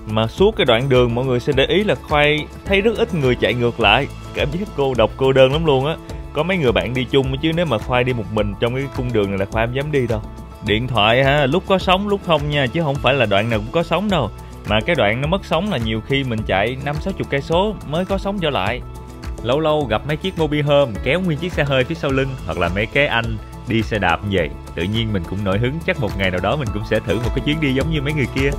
Mà suốt cái đoạn đường mọi người sẽ để ý là Khoai thấy rất ít người chạy ngược lại, cảm giác cô độc cô đơn lắm luôn á. Có mấy người bạn đi chung chứ nếu mà Khoai đi một mình trong cái cung đường này là Khoai không dám đi đâu. Điện thoại ha, lúc có sóng lúc không nha, chứ không phải là đoạn nào cũng có sóng đâu. Mà cái đoạn nó mất sóng là nhiều khi mình chạy 50-60 cây số mới có sóng trở lại. Lâu lâu gặp mấy chiếc mobile home kéo nguyên chiếc xe hơi phía sau lưng, hoặc là mấy cái anh đi xe đạp như vậy. Tự nhiên mình cũng nổi hứng, chắc một ngày nào đó mình cũng sẽ thử một cái chuyến đi giống như mấy người kia.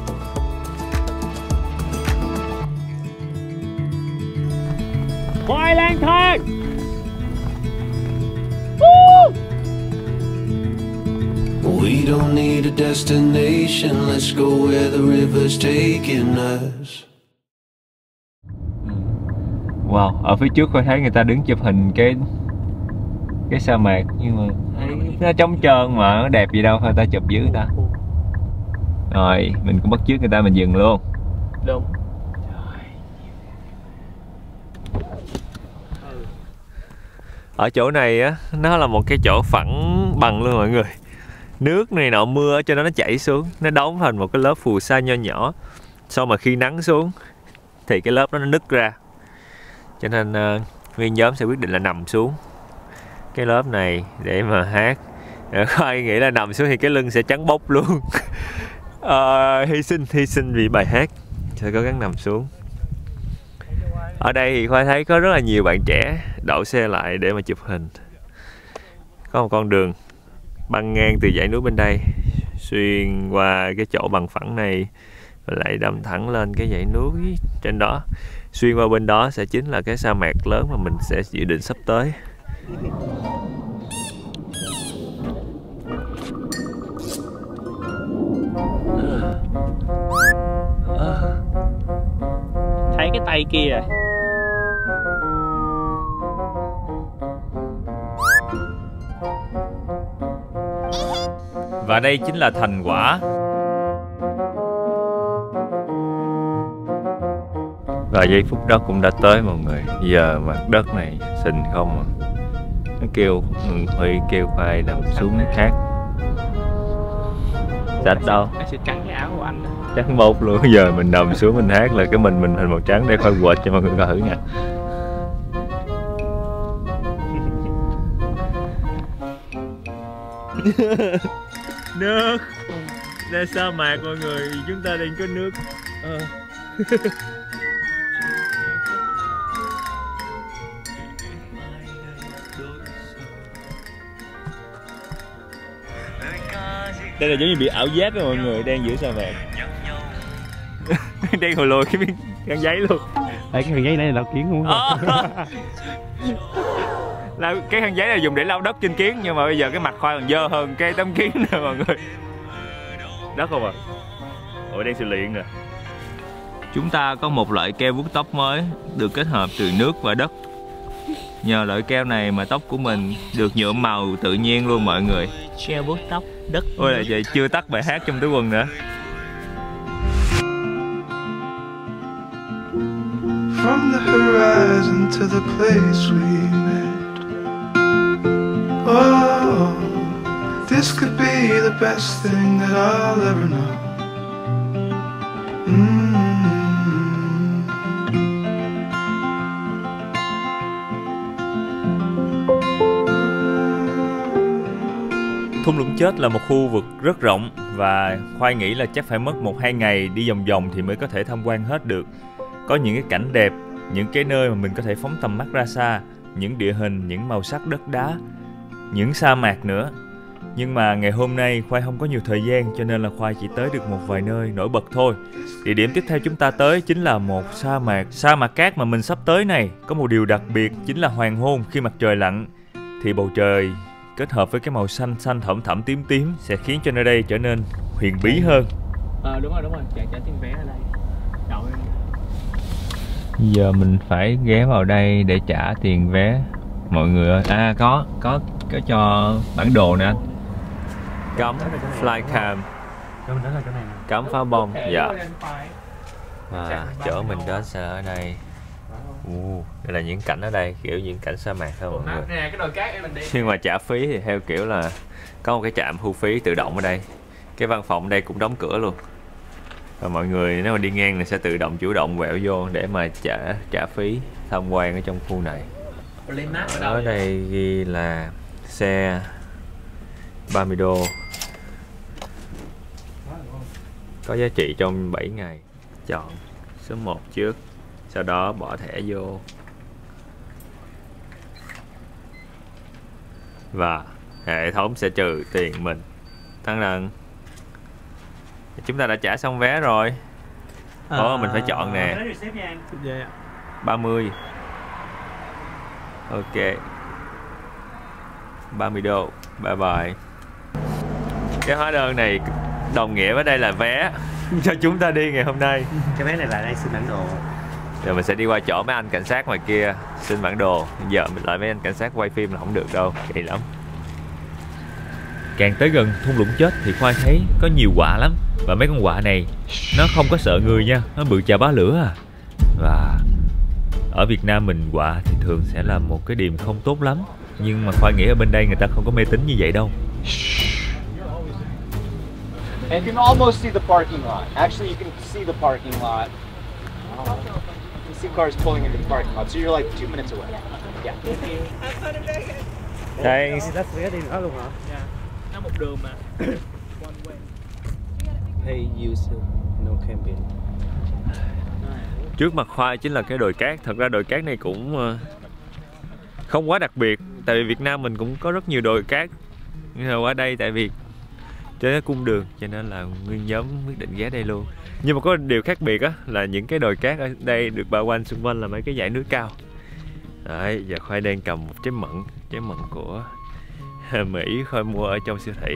Khoai lang thang. We don't need a destination, let's go where the river's taking us. Wow, ở phía trước Khoai thấy người ta đứng chụp hình cái sa mạc, nhưng mà nó trống trơn mà, nó đẹp gì đâu, thôi ta chụp dưới người ta. Rồi, mình cũng bắt chước người ta, mình dừng luôn. Đúng. Ở chỗ này á, nó là một cái chỗ phẳng bằng luôn mọi người. Nước này nọ mưa cho nó chảy xuống, nó đóng thành một cái lớp phù sa nho nhỏ. Sau mà khi nắng xuống thì cái lớp đó nó nứt ra. Cho nên nguyên nhóm sẽ quyết định là nằm xuống cái lớp này để mà hát. Khoai nghĩ là nằm xuống thì cái lưng sẽ trắng bóc luôn. Hy sinh vì bài hát, sẽ cố gắng nằm xuống. Ở đây thì Khoai thấy có rất là nhiều bạn trẻ đậu xe lại để mà chụp hình. Có một con đường băng ngang từ dãy núi bên đây xuyên qua cái chỗ bằng phẳng này, lại đâm thẳng lên cái dãy núi trên đó. Xuyên qua bên đó sẽ chính là cái sa mạc lớn mà mình sẽ dự định sắp tới. Thấy cái tay kia rồi. Và đây chính là thành quả. Và giây phút đó cũng đã tới mọi người. Giờ mặt đất này xình không à. Nó kêu, Huy kêu Khoai nằm xuống khác. Sạch đâu? Nó sẽ trắng cái áo của anh. Trắng bột luôn. Giờ mình nằm xuống mình hát là cái mình hình màu trắng. Đây Khoai quệt cho mọi người coi thử nha. Nước. Đây sa mạc mọi người, chúng ta đang có nước. Đây là giống như bị ảo giác đó mọi người, đang giữa sa mạc. Đang hồi lùi cái miếng khăn giấy luôn. Đây, cái khăn giấy này là kiến không? Là cái khăn giấy là dùng để lau đất trên kiến, nhưng mà bây giờ cái mặt Khoai còn dơ hơn cái tấm kiến nè mọi người. Đất không à? Ủa đang xử lý nè. Chúng ta có một loại keo vuốt tóc mới được kết hợp từ nước và đất. Nhờ loại keo này mà tóc của mình được nhuộm màu tự nhiên luôn mọi người. Keo vuốt tóc, đất. Ôi là vậy, chưa tắt bài hát trong túi quần nữa. From the horizon to the place we met. Oh, this could be the best thing that I'll ever know. Thung Lũng Chết là một khu vực rất rộng và Khoai nghĩ là chắc phải mất 1-2 ngày đi vòng vòng thì mới có thể tham quan hết được. Có những cái cảnh đẹp, những cái nơi mà mình có thể phóng tầm mắt ra xa, những địa hình, những màu sắc đất đá, những sa mạc nữa. Nhưng mà ngày hôm nay Khoai không có nhiều thời gian cho nên là Khoai chỉ tới được một vài nơi nổi bật thôi. Địa điểm tiếp theo chúng ta tới chính là một sa mạc cát mà mình sắp tới này. Có một điều đặc biệt chính là hoàng hôn khi mặt trời lặn thì bầu trời kết hợp với cái màu xanh xanh thẫm thẫm tím tím sẽ khiến cho nơi đây trở nên huyền bí hơn. Đúng rồi, trả tiền vé ở đây. Giờ mình phải ghé vào đây để trả tiền vé mọi người ơi. À có cho bản đồ nè anh. Cắm flycam, cắm pháo bông. Dạ. À, chỗ mình đến sẽ ở đây. Đây là những cảnh ở đây, kiểu những cảnh sa mạc thôi mọi người. Nhưng mà trả phí thì theo kiểu là có một cái trạm thu phí tự động ở đây. Cái văn phòng ở đây cũng đóng cửa luôn. Và mọi người nếu mà đi ngang là sẽ tự động chủ động quẹo vô để mà trả phí tham quan ở trong khu này. Ở đây ghi là xe 30 đô. Có giá trị trong 7 ngày. Chọn số 1 trước. Sau đó bỏ thẻ vô. Và hệ thống sẽ trừ tiền mình. Tăng lần. Chúng ta đã trả xong vé rồi. Mình phải chọn nè. 30. Ok. 30 đô. Bye bye. Cái hóa đơn này đồng nghĩa với đây là vé cho chúng ta đi ngày hôm nay. Cái vé này là đây xin bản đồ. Rồi mình sẽ đi qua chỗ mấy anh cảnh sát ngoài kia xin bản đồ. Giờ mình lại mấy anh cảnh sát quay phim là không được đâu, kỳ lắm. Càng tới gần Thung Lũng Chết thì Khoai thấy có nhiều quạ lắm. Và mấy con quạ này nó không có sợ người nha, nó bự chà bá lửa à. Và ở Việt Nam mình quạ thì thường sẽ là một cái điểm không tốt lắm. Nhưng mà Khoai nghĩ ở bên đây người ta không có mê tín như vậy đâu. And you can almost see the parking lot. Actually you can see the parking lot. You see cars pulling into the parking lot. So you're like 2 minutes away. Yeah. Đây. Đắt vé đi nữa luôn hả? Dạ. Nó một đường mà. One way. Pay user no camping. Trước mặt Khoai chính là cái đồi cát. Thật ra đồi cát này cũng không quá đặc biệt. Tại vì Việt Nam mình cũng có rất nhiều đồi cát. Nhưng mà ở đây tại vì trên cái cung đường cho nên là nguyên nhóm quyết định ghé đây luôn. Nhưng mà có điều khác biệt á là những cái đồi cát ở đây được bao quanh xung quanh là mấy cái dãy núi cao. Đấy, giờ Khoai đang cầm một trái mận của Mỹ Khoai mua ở trong siêu thị.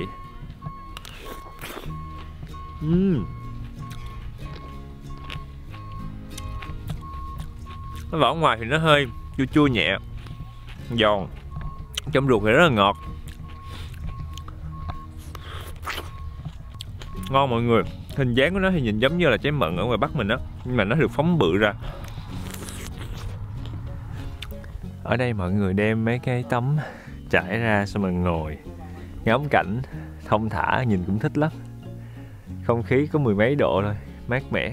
Cái vỏ ngoài thì nó hơi chua chua nhẹ, giòn. Trong ruột thì rất là ngọt. Ngon mọi người. Hình dáng của nó thì nhìn giống như là trái mận ở ngoài Bắc mình á, nhưng mà nó được phóng bự ra. Ở đây mọi người đem mấy cái tấm trải ra xong rồi ngồi ngắm cảnh thông thả, nhìn cũng thích lắm. Không khí có 10 mấy độ thôi, mát mẻ.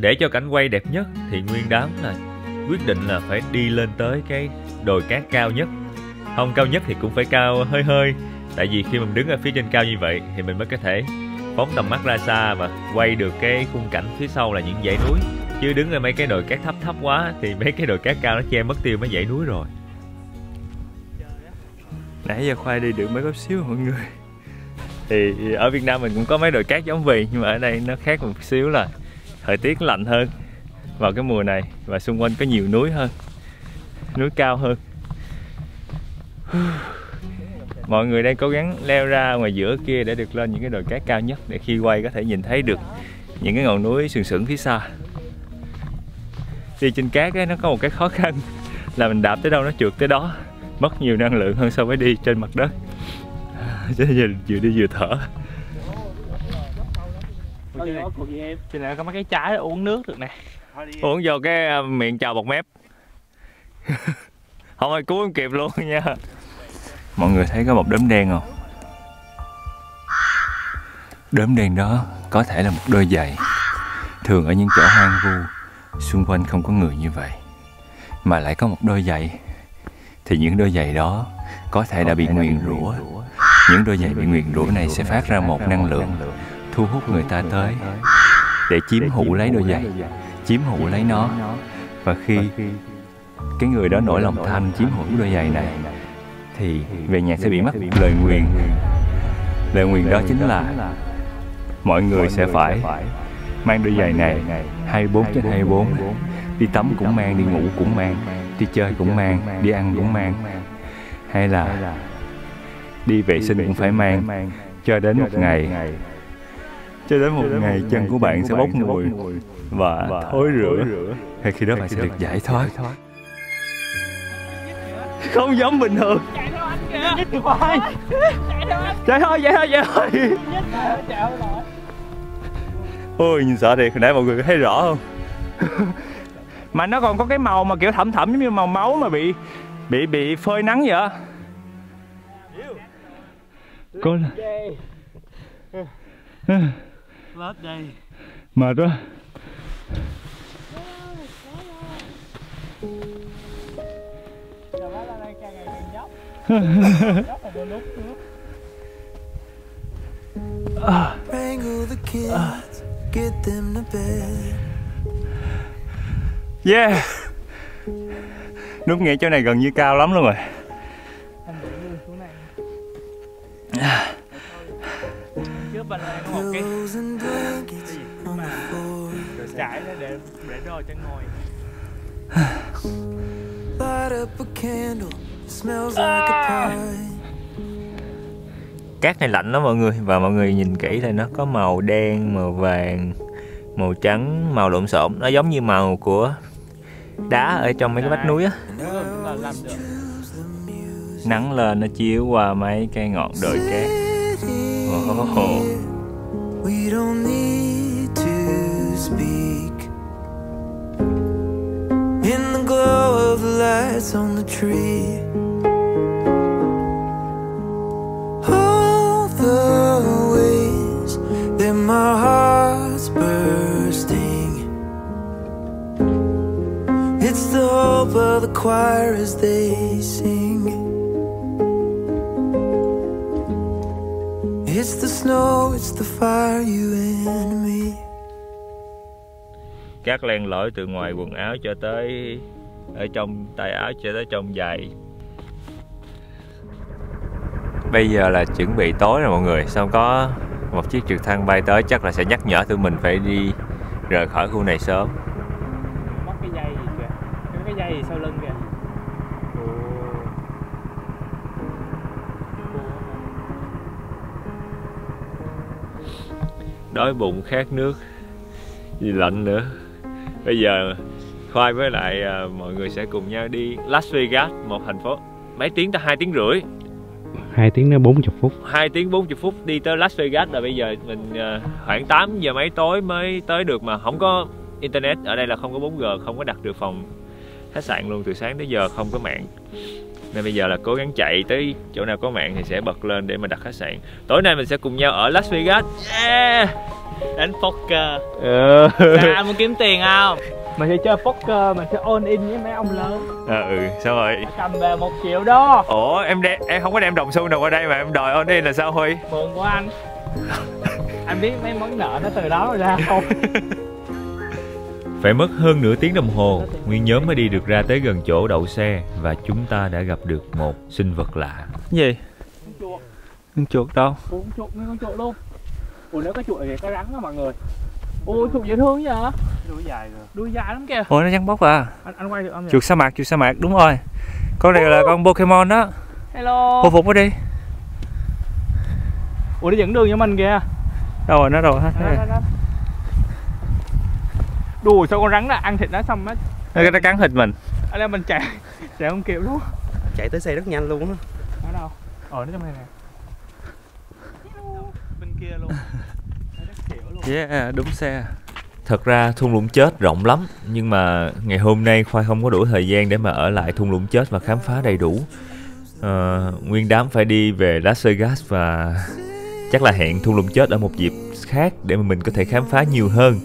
Để cho cảnh quay đẹp nhất thì nguyên đám là quyết định là phải đi lên tới cái đồi cát cao nhất. Không cao nhất thì cũng phải cao hơi hơi. Tại vì khi mình đứng ở phía trên cao như vậy thì mình mới có thể phóng tầm mắt ra xa và quay được cái khung cảnh phía sau là những dãy núi. Chứ đứng ở mấy cái đồi cát thấp quá thì mấy cái đồi cát cao nó che mất tiêu mấy dãy núi rồi. Nãy giờ Khoai đi được mấy góp xíu mọi người. Thì ở Việt Nam mình cũng có mấy đồi cát giống Vy, nhưng mà ở đây nó khác một xíu là thời tiết lạnh hơn vào cái mùa này, và xung quanh có nhiều núi hơn, núi cao hơn. Mọi người đang cố gắng leo ra ngoài giữa kia để được lên những cái đồi cát cao nhất, để khi quay có thể nhìn thấy được những cái ngọn núi sừng sững phía xa. Đi trên cát ấy, nó có một cái khó khăn là mình đạp tới đâu nó trượt tới đó, mất nhiều năng lượng hơn so với đi trên mặt đất. Chứ vừa đi vừa thở. Trên này có mấy cái trái uống nước được nè. Uống vô cái miệng trào bọt mép. Không ai cứu không kịp luôn nha. Mọi người thấy có một đốm đen không? Đốm đen đó có thể là một đôi giày. Thường ở những chỗ hoang vu xung quanh không có người như vậy, mà lại có một đôi giày, thì những đôi giày đó có thể đã bị nguyền rủa. Những đôi giày bị nguyền rủa này sẽ phát ra một năng lượng thu hút người ta tới để chiếm hữu lấy đôi giày, chiếm hữu lấy nó. Và khi cái người đó nổi lòng tham chiếm hữu đôi giày này thì về nhà sẽ bị mắc lời nguyền. Lời nguyền đó chính là mọi người sẽ phải mang đôi giày này 24/24, đi tắm cũng mang, đi ngủ cũng mang, đi chơi cũng mang, đi ăn cũng mang, hay là đi vệ sinh cũng phải mang, cho đến một ngày chân của bạn sẽ bốc mùi và thối rữa, hay khi đó bạn sẽ được giải thoát. Không giống bình thường. Chạy theo anh kìa. Chạy thôi. Ôi nhìn sợ thiệt, hồi nãy mọi người có thấy rõ không? Mà nó còn có cái màu mà kiểu thẫm thẫm giống như màu máu mà bị phơi nắng vậy. Cô đây. Mệt quá. Yeah. Núp nghe chỗ này gần như cao lắm luôn rồi. Cát này lạnh lắm mọi người, và mọi người nhìn kỹ thì nó có màu đen, màu vàng, màu trắng, màu lộn xộn. Nó giống như màu của đá ở trong mấy cái vách núi á. Nắng lên nó chiếu qua mấy cây ngọn đồi cát. It's the hope of the choir as they sing. It's the snow, it's the fire, you and me. Cát len lỏi từ ngoài quần áo cho tới ở trong tay áo, cho tới trong giày. Bây giờ là chuẩn bị tối rồi mọi người, xong có một chiếc trực thăng bay tới, chắc là sẽ nhắc nhở tụi mình phải đi rời khỏi khu này sớm. Dây sau lưng kìa. Đói bụng khát nước, vì lạnh nữa. Bây giờ Khoai với lại mọi người sẽ cùng nhau đi Las Vegas, một thành phố mấy tiếng tới 2 tiếng rưỡi, 2 tiếng đến 40 phút, 2 tiếng 40 phút đi tới Las Vegas. Là bây giờ mình khoảng 8 giờ mấy tối mới tới được, mà không có internet ở đây, là không có 4G, không có đặt được phòng khách sạn luôn, từ sáng tới giờ không có mạng. Nên bây giờ là cố gắng chạy tới chỗ nào có mạng thì sẽ bật lên để mà đặt khách sạn. Tối nay mình sẽ cùng nhau ở Las Vegas. Yeah. Đánh poker. Anh muốn kiếm tiền không? Mình sẽ chơi poker, mình sẽ all in với mấy ông lớn. Sao rồi? Mình cầm về 1 triệu đô. Ủa em không có đem đồng xu nào qua đây mà em đòi all in là sao Huy? Mượn của anh. Anh biết mấy món nợ nó từ đó ra không? Phải mất hơn nửa tiếng đồng hồ, nguyên nhóm mới đi được ra tới gần chỗ đậu xe, và chúng ta đã gặp được một sinh vật lạ. Gì? Con chuột đâu? Con chuột, nguyên con chuột luôn. Ủa nếu cái chuột này cái rắn đó mọi người. Ôi chuột dễ thương vậy. Đuôi dài rồi. Đuôi dài lắm kìa. Ôi nó rắn bốc à. Anh quay được không vậy? Chuột sa mạc đúng rồi. Con này là con Pokemon đó. Hello. Hồi phục nó đi. Ủa nó dẫn đường cho mình kìa. Đâu rồi, nó đâu hết. Đùi sao con rắn đó ăn thịt nó xong hết. Nó cắn thịt mình. Ở đây mình chạy không kịp luôn. Chạy tới xe rất nhanh luôn á. Ở đâu? Ở trong này nè. Bên kia luôn. Yeah, đúng xe. Thật ra thung lũng chết rộng lắm, nhưng mà ngày hôm nay Khoai không có đủ thời gian để mà ở lại thung lũng chết và khám phá đầy đủ. Nguyên đám phải đi về Las Vegas và chắc là hẹn thung lũng chết ở một dịp khác để mà mình có thể khám phá nhiều hơn.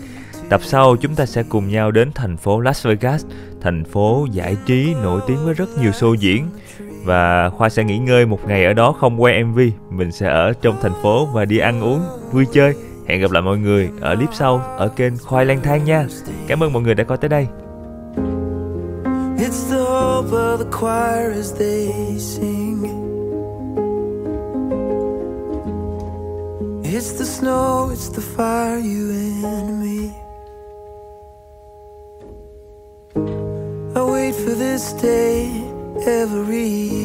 Tập sau chúng ta sẽ cùng nhau đến thành phố Las Vegas, thành phố giải trí nổi tiếng với rất nhiều show diễn. Và Khoa sẽ nghỉ ngơi một ngày ở đó không quay MV. Mình sẽ ở trong thành phố và đi ăn uống, vui chơi. Hẹn gặp lại mọi người ở clip sau ở kênh Khoai Lang Thang nha. Cảm ơn mọi người đã coi tới đây. It's the hope of the choir as they sing. It's the snow, it's the fire, you and me. I wait for this day every